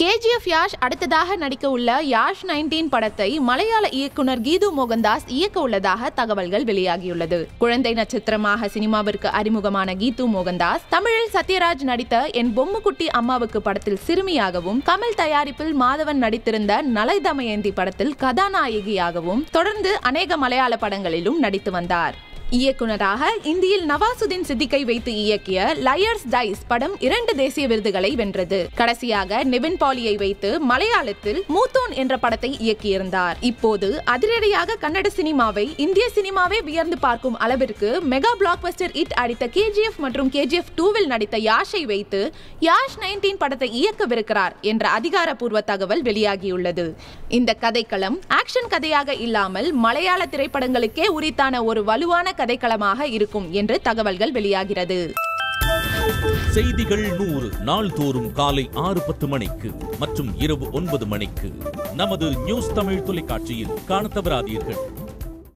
KGF Yash அடுத்ததாக நடிக்க உள்ள Yash 19 படத்தை மலையாள இயக்குனர் கீது மோகன்தாஸ் இயக்க உள்ளதாக தகவல்கள் வெளியாகியுள்ளது. குழந்தை நட்சத்திரமாக சினிமாவிற்கு அறிமுகமான கீது மோகன்தாஸ் தமிழில் சத்யராஜ் நடித்த என் பொம்முக்குட்டி அம்மாவுக்கு படத்தில் சிறுமியாகவும், தமிழ் தயாரிப்பில் மாதவன் நடித்திருந்த நலை தமயந்தி படத்தில் கதாநாயகியாகவும் தொடர்ந்து அநேக மலையாள படங்களிலும் நடித்து வந்தார். இயக்குனராக இந்தியில் நவாசுதீன் சித்திக்கை வைத்து இயக்கிய லயர்ஸ் டைஸ் படம் 2 தேசிய விருதுகளை வென்றது. கடைசியாக நிவின் பாலியை வைத்து மலையாளத்தில் மூத்தோன் என்ற படத்தை இயக்கியிருந்தார். இப்போது அதிரடியாக கன்னட சினிமாவை இந்திய சினிமாவே வியந்து பார்க்கும் அளவிற்கு மெகா பிளாக்பஸ்டர் ஹிட் அடித்த KGF மற்றும் KGF 2 நடித்த யாஷை வைத்து யாஷ் 19 படத்தை இயக்கவிருக்கிறார் என்ற அதிகாரப்பூர்வ தகவல் வெளியாகியுள்ளது. இந்த கதைக்களம் ஆக்ஷன் கதையாக இல்லாமல் மலையாள திரைப்படங்களுக்கே உரித்தான ஒரு வலுவான கதைக்களமாக இருக்கும் என்று தகவல்கள் வெளியாகிறது. செய்திகள் 100 நாள்தோறும் காலை 6:10 மணிக்கு மற்றும் இரவு 9 மணிக்கு நமது நியூஸ் தமிழ் தொலைக்காட்சியில் காண தவறாதீர்கள்.